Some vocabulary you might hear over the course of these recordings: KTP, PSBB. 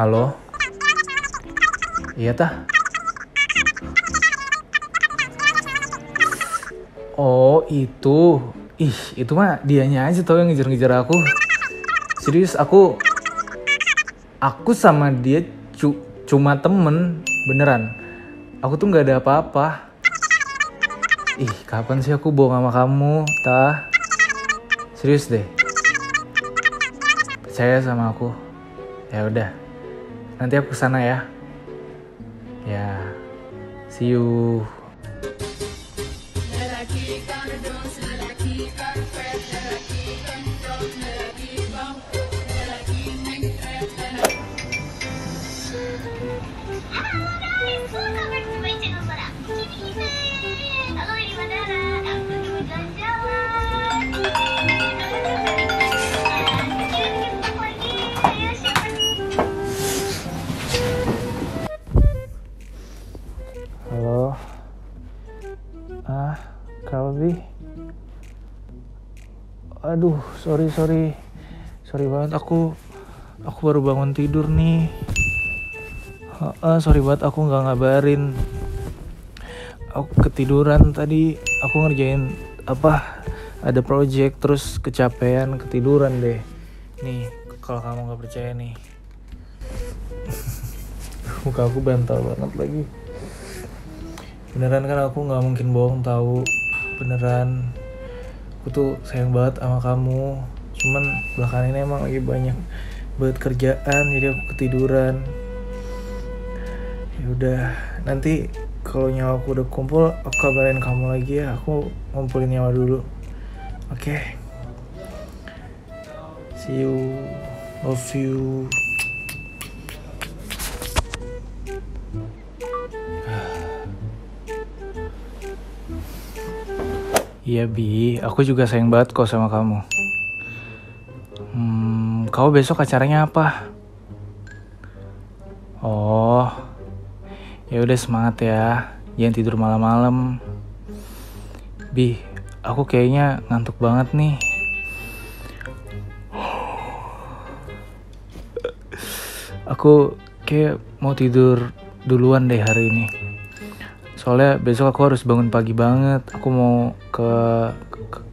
Halo? Iya tah? Oh itu, itu mah dianya aja tau yang ngejar-ngejar aku. Serius aku sama dia cuma temen, beneran. Aku tuh nggak ada apa-apa. Kapan sih aku bohong sama kamu, tah? Serius deh. Percaya sama aku. Ya udah. Nanti aku kesana ya. Ya. See you. Kalbi, aduh sorry banget aku baru bangun tidur nih. Sorry banget aku nggak ngabarin, aku ketiduran tadi, aku ngerjain ada project terus kecapean ketiduran deh. Nih kalau kamu nggak percaya nih, muka aku bantal banget lagi. Beneran kan aku nggak mungkin bohong tahu. Beneran aku tuh sayang banget sama kamu, cuman belakangan ini emang lagi banyak buat kerjaan jadi aku ketiduran. Ya udah, nanti kalau nyawa aku udah kumpul aku kabarin kamu lagi ya. Aku ngumpulin nyawa dulu. Oke. See you, love you. Iya Bi, aku juga sayang banget kok sama kamu. Kau besok acaranya apa? Oh, ya udah semangat ya, jangan tidur malam-malam. Bi, aku kayaknya ngantuk banget nih. Aku kayak mau tidur duluan deh hari ini. Soalnya besok aku harus bangun pagi banget. Aku mau ke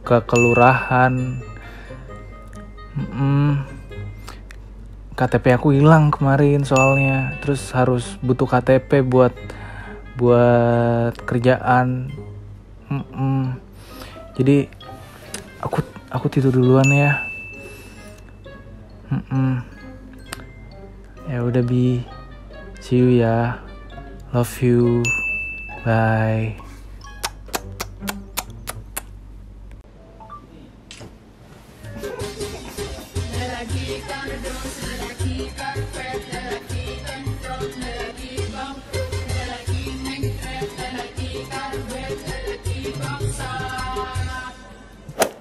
kelurahan. KTP aku hilang kemarin soalnya. Terus harus butuh KTP buat kerjaan. Jadi aku tidur duluan ya. Ya udah Bi. See you ya. Love you. Bye.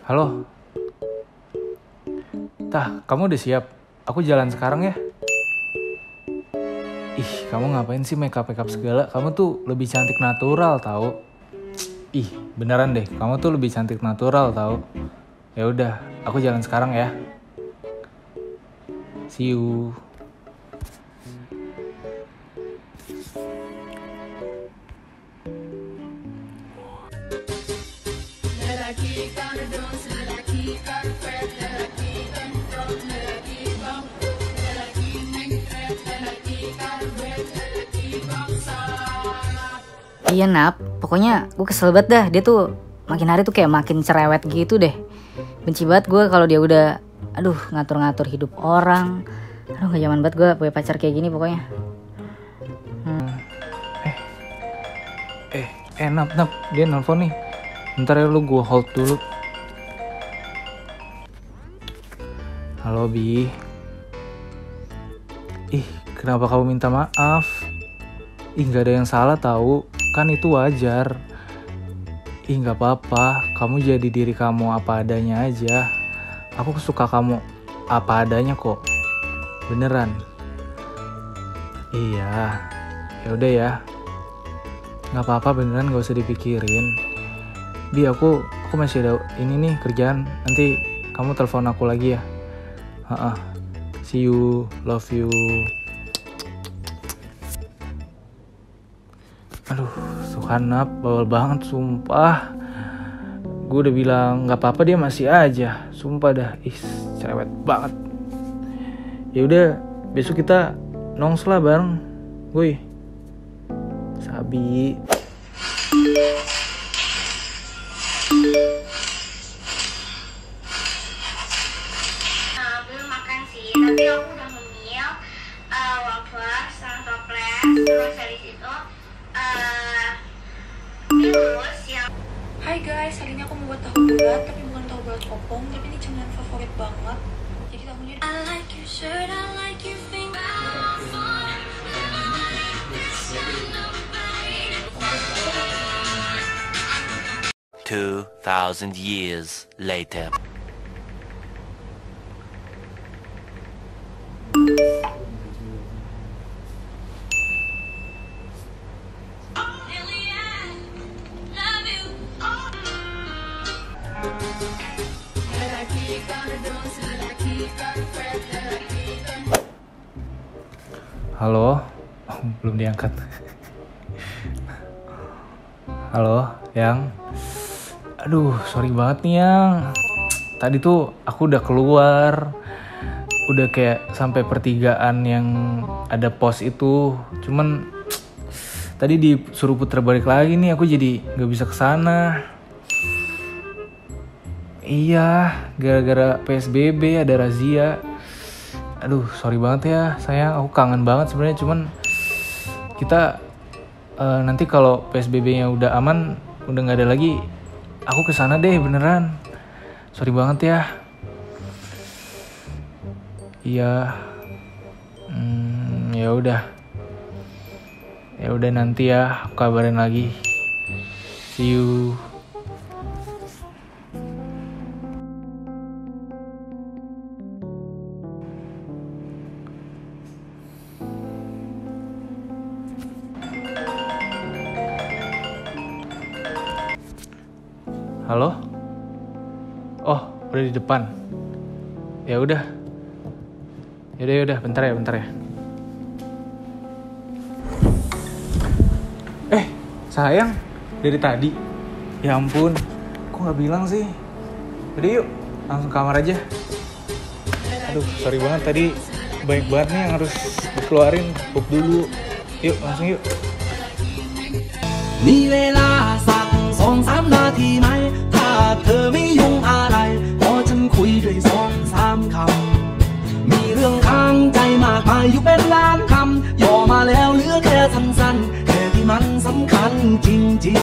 Halo. Tah, kamu udah siap? Aku jalan sekarang ya. Kamu ngapain sih make up segala? Kamu tuh lebih cantik natural tahu. Beneran deh, kamu tuh lebih cantik natural tahu. Ya udah, aku jalan sekarang ya. See you. Iya Nap, pokoknya gue kesel banget dah. Dia tuh makin hari tuh kayak makin cerewet gitu deh. Benci banget gue kalau dia udah ngatur-ngatur hidup orang. Gak zaman banget gue punya pacar kayak gini pokoknya. Nap, dia nelfon nih. Bentar ya lu, gue hold dulu. Halo Bi. Kenapa kamu minta maaf? Gak ada yang salah tahu. Kan itu wajar. Ih, nggak apa-apa, kamu jadi diri kamu apa adanya aja. Aku suka kamu apa adanya kok, beneran. Iya, yaudah ya, nggak apa-apa, beneran nggak usah dipikirin. Bi, aku masih ada ini nih kerjaan, nanti kamu telepon aku lagi ya. See you, love you. Aduh, Suhanap, bawel banget, sumpah. Gue udah bilang nggak apa-apa, dia masih aja, sumpah dah, ih, cerewet banget. Ya udah, besok kita nongs lah bareng, woi. Sabi. Belum makan sih, tapi aku udah ngemil wafer sama toples, terus dari situ. Hai guys, hari ini aku membuat tahu bulat, tapi bukan tahu bulat kopong, tapi ini cemilan favorit banget. Jadi tahunya I like you shirt, I like you thing. Thousand years later. Halo, belum diangkat. Halo, Yang. Aduh, sorry banget nih, Yang. Tadi tuh aku udah keluar, udah kayak sampai pertigaan yang ada pos itu. Cuman tadi disuruh puter balik lagi nih, aku jadi nggak bisa kesana. Iya, gara-gara PSBB ada razia. Aduh, sorry banget ya, sayang. Aku kangen banget sebenarnya, cuman kita nanti kalau PSBB-nya udah aman, udah nggak ada lagi, aku kesana deh, beneran. Sorry banget ya. Iya. Ya udah. Ya udah, nanti ya, aku kabarin lagi. See you. Halo? Oh, udah di depan. Ya udah. Ya udah, bentar ya. Sayang, dari tadi. Ya ampun, kok nggak bilang sih? Udah yuk, langsung kamar aja. Aduh, sorry banget tadi banyak banget nih yang harus dikeluarin. Pup dulu. Yuk, langsung yuk.